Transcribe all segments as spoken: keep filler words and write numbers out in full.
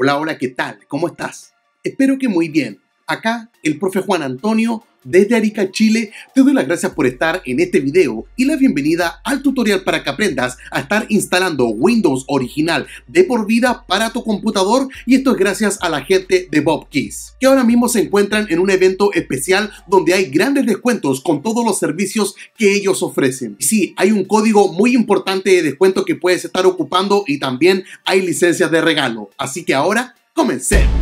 Hola, hola, ¿qué tal? ¿Cómo estás? Espero que muy bien. Acá, el profe Juan Antonio, desde Arica, Chile, te doy las gracias por estar en este video y la bienvenida al tutorial para que aprendas a estar instalando Windows original de por vida para tu computador, y esto es gracias a la gente de Bob Keys, que ahora mismo se encuentran en un evento especial donde hay grandes descuentos con todos los servicios que ellos ofrecen. Y sí, hay un código muy importante de descuento que puedes estar ocupando y también hay licencias de regalo. Así que ahora, comencemos.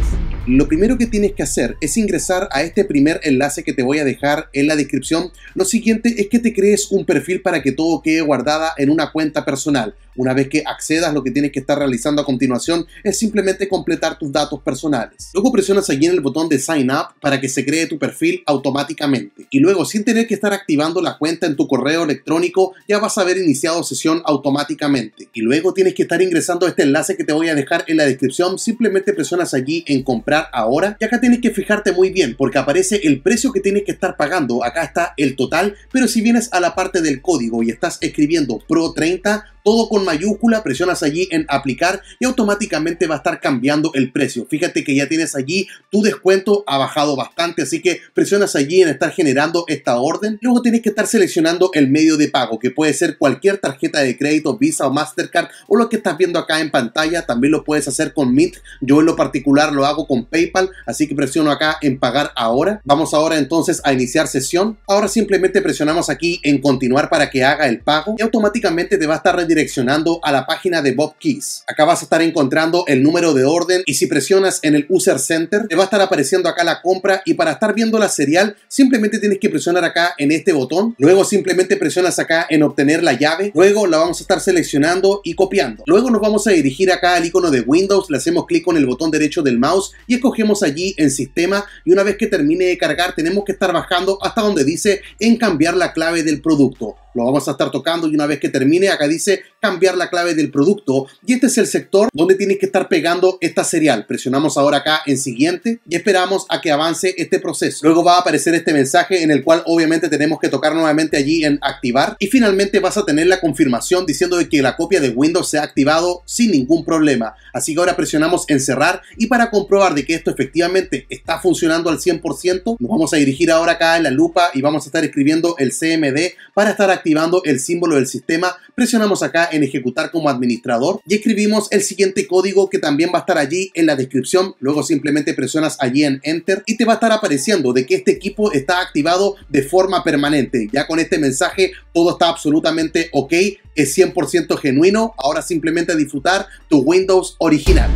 Lo primero que tienes que hacer es ingresar a este primer enlace que te voy a dejar en la descripción. Lo siguiente es que te crees un perfil para que todo quede guardada en una cuenta personal. Una vez que accedas, lo que tienes que estar realizando a continuación es simplemente completar tus datos personales. Luego presionas allí en el botón de Sign Up para que se cree tu perfil automáticamente. Y luego, sin tener que estar activando la cuenta en tu correo electrónico, ya vas a haber iniciado sesión automáticamente. Y luego tienes que estar ingresando a este enlace que te voy a dejar en la descripción. Simplemente presionas allí en comprar ahora. Y acá tienes que fijarte muy bien porque aparece el precio que tienes que estar pagando. Acá está el total, pero si vienes a la parte del código y estás escribiendo P R O treinta, todo con mayúscula, presionas allí en aplicar y automáticamente va a estar cambiando el precio. Fíjate que ya tienes allí tu descuento, ha bajado bastante, así que presionas allí en estar generando esta orden. Luego tienes que estar seleccionando el medio de pago, que puede ser cualquier tarjeta de crédito, Visa o Mastercard, o lo que estás viendo acá en pantalla. También lo puedes hacer con Mint. Yo en lo particular lo hago con PayPal, así que presiono acá en pagar ahora. Vamos ahora entonces a iniciar sesión. Ahora simplemente presionamos aquí en continuar para que haga el pago y automáticamente te va a estar redirigiendo direccionando a la página de Bob Keys. Acá vas a estar encontrando el número de orden y si presionas en el User Center te va a estar apareciendo acá la compra, y para estar viendo la serial simplemente tienes que presionar acá en este botón. Luego simplemente presionas acá en obtener la llave. Luego la vamos a estar seleccionando y copiando. Luego nos vamos a dirigir acá al icono de Windows, le hacemos clic con el botón derecho del mouse y escogemos allí en Sistema, y una vez que termine de cargar tenemos que estar bajando hasta donde dice en cambiar la clave del producto. Lo vamos a estar tocando y una vez que termine acá dice cambiar la clave del producto, y este es el sector donde tienes que estar pegando esta serial. Presionamos ahora acá en siguiente y esperamos a que avance este proceso. Luego va a aparecer este mensaje en el cual obviamente tenemos que tocar nuevamente allí en activar, y finalmente vas a tener la confirmación diciendo de que la copia de Windows se ha activado sin ningún problema. Así que ahora presionamos en cerrar, y para comprobar de que esto efectivamente está funcionando al cien por ciento nos vamos a dirigir ahora acá en la lupa y vamos a estar escribiendo el C M D para estar activando el símbolo del sistema. Presionamos acá en ejecutar como administrador y escribimos el siguiente código que también va a estar allí en la descripción. Luego simplemente presionas allí en Enter y te va a estar apareciendo de que este equipo está activado de forma permanente. Ya con este mensaje todo está absolutamente ok, es cien por ciento genuino. Ahora simplemente disfrutar tu Windows original.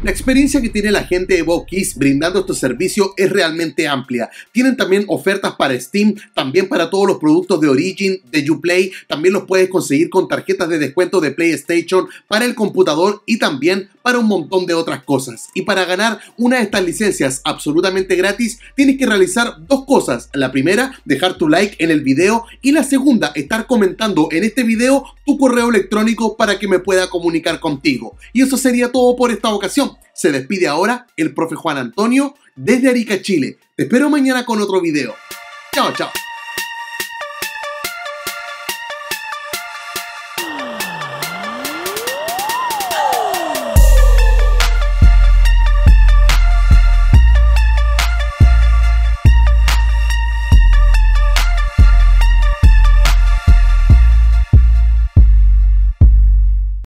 La experiencia que tiene la gente de Bob Keys brindando este servicio es realmente amplia. Tienen también ofertas para Steam, también para todos los productos de Origin, de Uplay. También los puedes conseguir con tarjetas de descuento de PlayStation para el computador y también para un montón de otras cosas. Y para ganar una de estas licencias absolutamente gratis tienes que realizar dos cosas. La primera, dejar tu like en el video, y la segunda, estar comentando en este video tu correo electrónico para que me pueda comunicar contigo. Y eso sería todo por esta ocasión. Se despide ahora el profe Juan Antonio desde Arica, Chile. Te espero mañana con otro video. Chao, chao.